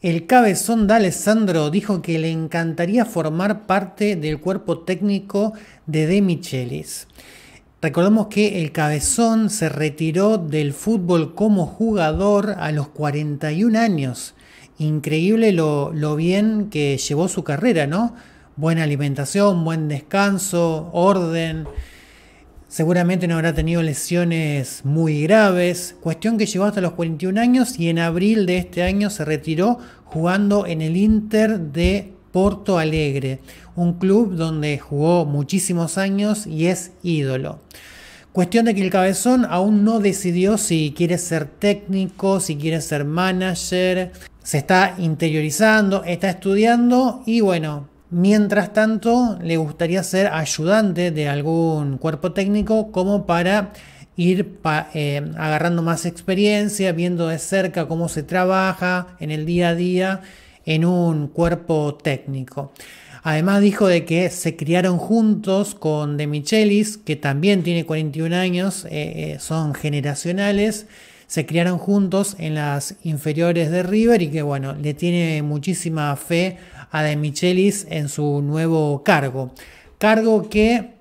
El cabezón D'Alessandro dijo que le encantaría formar parte del cuerpo técnico de Demichelis. Recordemos que el cabezón se retiró del fútbol como jugador a los 41 años. Increíble lo bien que llevó su carrera, ¿no? Buena alimentación, buen descanso, orden. Seguramente no habrá tenido lesiones muy graves. Cuestión que llegó hasta los 41 años y en abril de este año se retiró jugando en el Inter de Porto Alegre, un club donde jugó muchísimos años y es ídolo. Cuestión de que el cabezón aún no decidió si quiere ser técnico, si quiere ser manager. Se está interiorizando, está estudiando y bueno, mientras tanto le gustaría ser ayudante de algún cuerpo técnico como para ir agarrando más experiencia, viendo de cerca cómo se trabaja en el día a día en un cuerpo técnico. Además dijo de que se criaron juntos con Demichelis, que también tiene 41 años, son generacionales, se criaron juntos en las inferiores de River y que bueno, le tiene muchísima fe a Demichelis en su nuevo cargo. Cargo que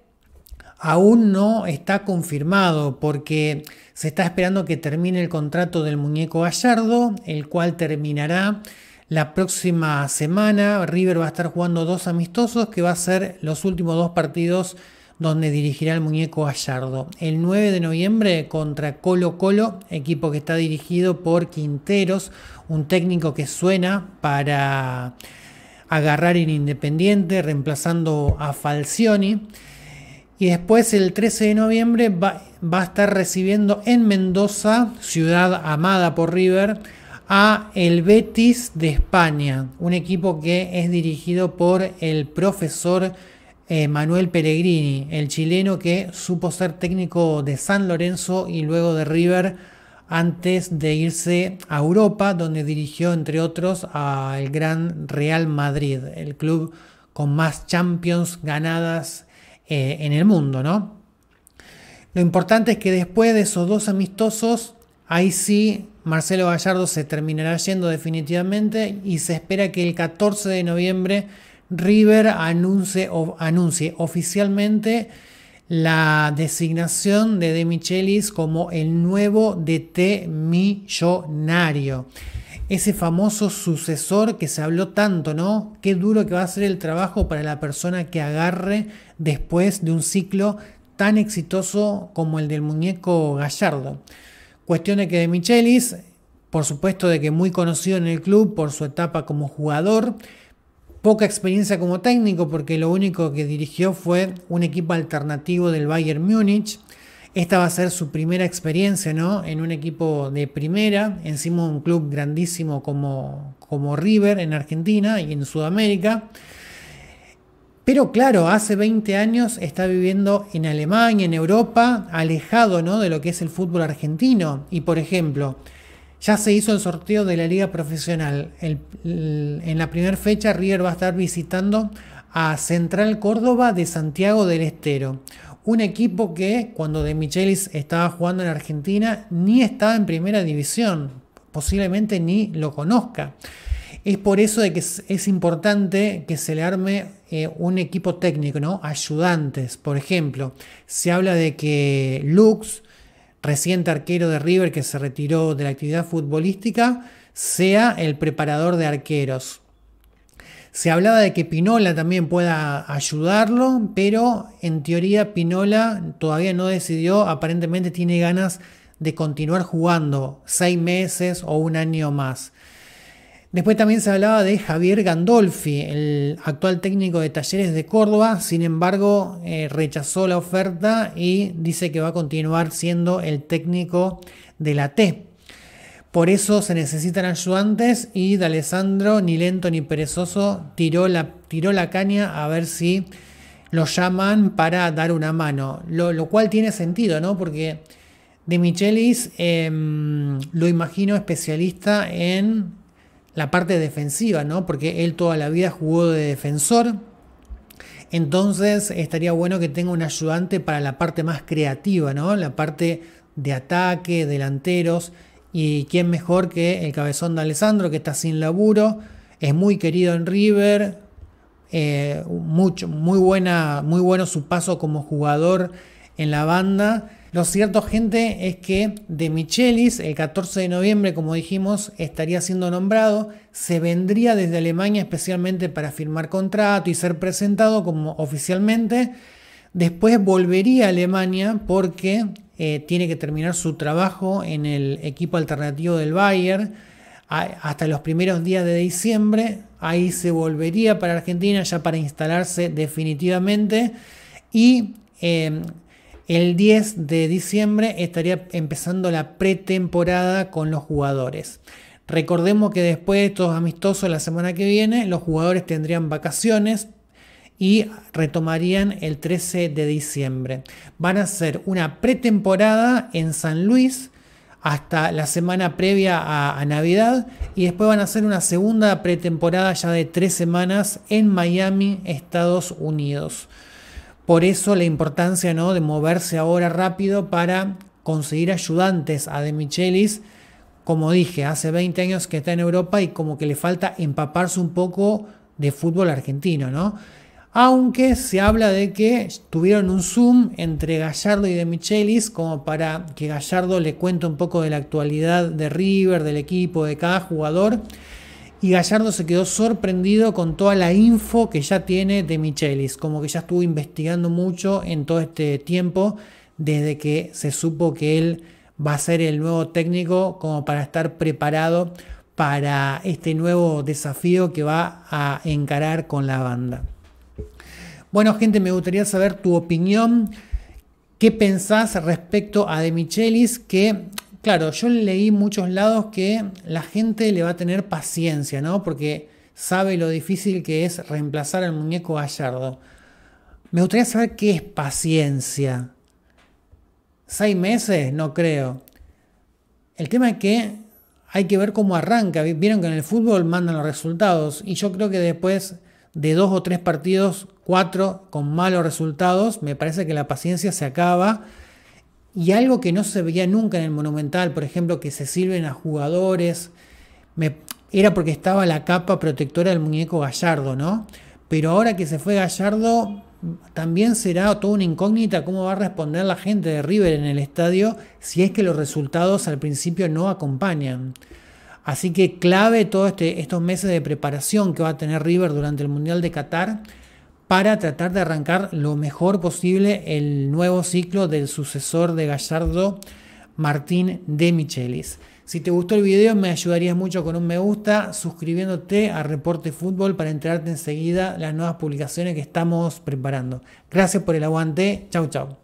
aún no está confirmado porque se está esperando que termine el contrato del muñeco Gallardo, el cual terminará la próxima semana. River va a estar jugando 2 amistosos que va a ser los últimos 2 partidos donde dirigirá el muñeco Gallardo. El 9 de noviembre contra Colo Colo, equipo que está dirigido por Quinteros, un técnico que suena para agarrar en Independiente, reemplazando a Falcioni. Y después el 13 de noviembre va a estar recibiendo en Mendoza, ciudad amada por River, a el Betis de España, un equipo que es dirigido por el profesor Manuel Pellegrini, el chileno que supo ser técnico de San Lorenzo y luego de River antes de irse a Europa, donde dirigió entre otros al gran Real Madrid, el club con más Champions ganadas en el mundo, ¿no? Lo importante es que después de esos 2 amistosos, ahí sí, Marcelo Gallardo se terminará yendo definitivamente y se espera que el 14 de noviembre River anuncie oficialmente la designación de Demichelis como el nuevo DT millonario. Ese famoso sucesor que se habló tanto, ¿no? Qué duro que va a ser el trabajo para la persona que agarre después de un ciclo tan exitoso como el del muñeco Gallardo. Cuestión de que Demichelis, por supuesto de que muy conocido en el club por su etapa como jugador, poca experiencia como técnico porque lo único que dirigió fue un equipo alternativo del Bayern Múnich. Esta va a ser su primera experiencia, ¿no? En un equipo de primera, encima de un club grandísimo como River en Argentina y en Sudamérica. Pero claro, hace 20 años está viviendo en Alemania, en Europa, alejado, ¿no?, de lo que es el fútbol argentino. Y por ejemplo, ya se hizo el sorteo de la liga profesional. En la primera fecha River va a estar visitando a Central Córdoba de Santiago del Estero. Un equipo que cuando Demichelis estaba jugando en Argentina ni estaba en primera división, posiblemente ni lo conozca. Es por eso de que es importante que se le arme un equipo técnico, ¿no? Ayudantes, por ejemplo. Se habla de que Lux, reciente arquero de River que se retiró de la actividad futbolística, sea el preparador de arqueros. Se hablaba de que Pinola también pueda ayudarlo, pero en teoría Pinola todavía no decidió. Aparentemente tiene ganas de continuar jugando 6 meses o un año más. Después también se hablaba de Javier Gandolfi, el actual técnico de Talleres de Córdoba. Sin embargo, rechazó la oferta y dice que va a continuar siendo el técnico de la T. Por eso se necesitan ayudantes y D'Alessandro, ni lento ni perezoso, tiró la caña a ver si lo llaman para dar una mano. Lo cual tiene sentido, ¿no? Porque Demichelis lo imagino especialista en la parte defensiva, ¿no? Porque él toda la vida jugó de defensor. Entonces estaría bueno que tenga un ayudante para la parte más creativa, ¿no? La parte de ataque, delanteros. Y quién mejor que el cabezón D'Alessandro, que está sin laburo, es muy querido en River, muy bueno su paso como jugador en la banda. Lo cierto, gente, es que Demichelis el 14 de noviembre, como dijimos, estaría siendo nombrado. Se vendría desde Alemania especialmente para firmar contrato y ser presentado como oficialmente. Después volvería a Alemania porque tiene que terminar su trabajo en el equipo alternativo del Bayern hasta los primeros días de diciembre. Ahí se volvería para Argentina ya para instalarse definitivamente. Y el 10 de diciembre estaría empezando la pretemporada con los jugadores. Recordemos que después de estos amistosos la semana que viene, los jugadores tendrían vacaciones y retomarían el 13 de diciembre. Van a hacer una pretemporada en San Luis hasta la semana previa a Navidad y después van a hacer una segunda pretemporada ya de 3 semanas en Miami, Estados Unidos. Por eso la importancia, ¿no?, de moverse ahora rápido para conseguir ayudantes a Demichelis. Como dije, hace 20 años que está en Europa y como que le falta empaparse un poco de fútbol argentino, ¿no? Aunque se habla de que tuvieron un Zoom entre Gallardo y Demichelis como para que Gallardo le cuente un poco de la actualidad de River, del equipo, de cada jugador. Y Gallardo se quedó sorprendido con toda la info que ya tiene Demichelis, como que ya estuvo investigando mucho en todo este tiempo, desde que se supo que él va a ser el nuevo técnico, como para estar preparado para este nuevo desafío que va a encarar con la banda. Bueno, gente, me gustaría saber tu opinión. ¿Qué pensás respecto a Demichelis? Que claro, yo leí muchos lados que la gente le va a tener paciencia, ¿no?, porque sabe lo difícil que es reemplazar al muñeco Gallardo. Me gustaría saber qué es paciencia. ¿6 meses? No creo. El tema es que hay que ver cómo arranca. Vieron que en el fútbol mandan los resultados. Y yo creo que después de 2 o 3 partidos, 4, con malos resultados, me parece que la paciencia se acaba. Y algo que no se veía nunca en el Monumental, por ejemplo, que se sirven a jugadores, era porque estaba la capa protectora del muñeco Gallardo, ¿no? Pero ahora que se fue Gallardo, también será toda una incógnita cómo va a responder la gente de River en el estadio si es que los resultados al principio no acompañan. Así que clave todos estos meses de preparación que va a tener River durante el Mundial de Qatar, para tratar de arrancar lo mejor posible el nuevo ciclo del sucesor de Gallardo, Martín Demichelis. Si te gustó el video, me ayudarías mucho con un me gusta, suscribiéndote a Reporte Fútbol para enterarte enseguida las nuevas publicaciones que estamos preparando. Gracias por el aguante. Chau, chau.